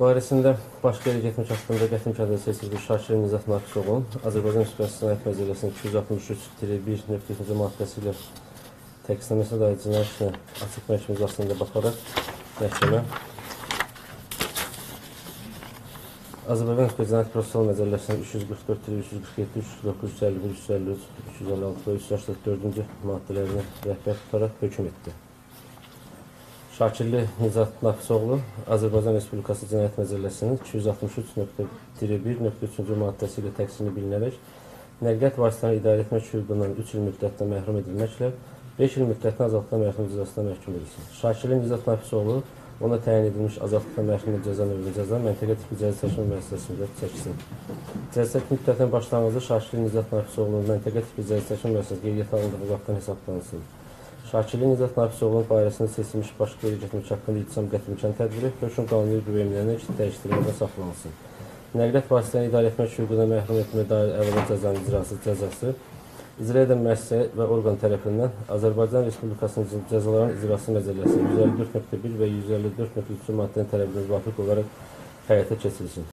Barəsində baş gələcəkmiş haqqında qətim kədəli seçilmiş Şakir Nicat Şakirlinin Azərbaycan Respublikası Cinayət Məcəlləsinin 263.2-ci maddəsi ilə təqsirləməsinə dair cinayət işini açıq məhkəmə iclasında baxaraq məhkəmə Azərbaycan Respublikası Cinayət Prosessual Məcəlləsinin 344-347, 349, 353, 356, 384-cü maddələrinə rəhbər tutaraq hökm etdi. Şakirli Nicat Şakirli Azərbaycan Respublikası Cinayət Məcəlləsinin 263.1.3-cü maddəsi ilə təqsirli bilinərək, nəqliyyat vasitələrini idarə etmək hüququndan 3 il müddətinə məhrum edilməklə 5 il müddətinə azadlıqdan məhrum cəzasına məhkum edilsin. Şakirli Nicat Şakirli ona təyin edilmiş azadlıqdan məhrum cəza növünün cəzasını məntəqə tipli cəza çəkmə müəssisəsində çəksin. Cəza müddətinin başlanğıcı Şakirli Nicat Şakirlinin məntəqə tipli cəza çəkmə müəssisəsində qeydiyyata alındığı vaxtdan hesablanansın. Şakirli Nicat Şakirlinin barəsində seçilmiş baş qeyri-cinayət haqqında ittiham qətimkan tədbiri hökm qanuni qüvvəyə minənəcək dəyişdirilmədə saxlanılsın. Nəqliyyat vasitələrini idarə etmək hüququndan məhrum etməyə dair əvvəla cəzanın icrası cəzası icra edən müəssisə və orqan tərəfindən Azərbaycan Respublikasının Cəzaların İcrası Məcəlləsinin 154.1 və 154.3 maddənin tələbinə müvafiq olaraq həyata keçirilsin.